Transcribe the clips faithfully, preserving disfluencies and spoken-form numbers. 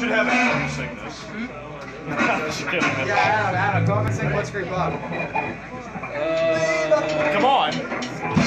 should have a sing this. Yeah, Adam, Adam, go up and sing Let's Creep Up. Uh, Come on.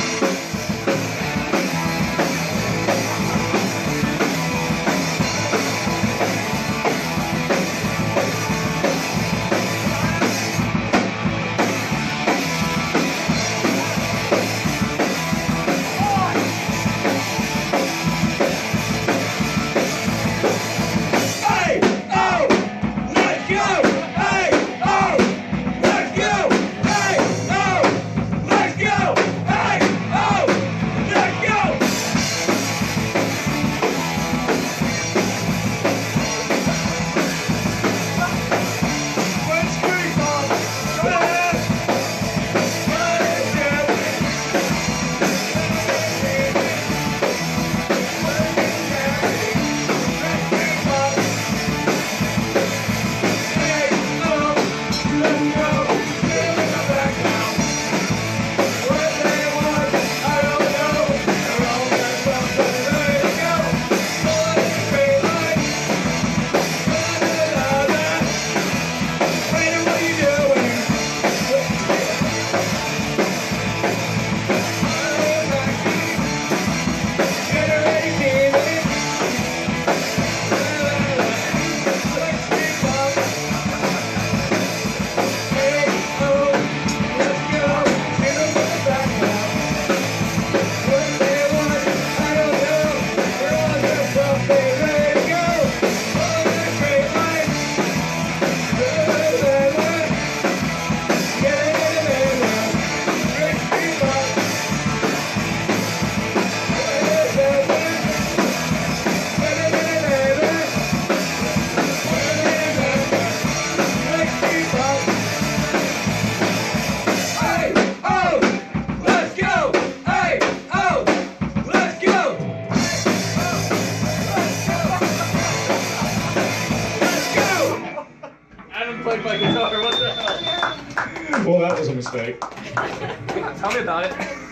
Well, that was a mistake. Tell me about it.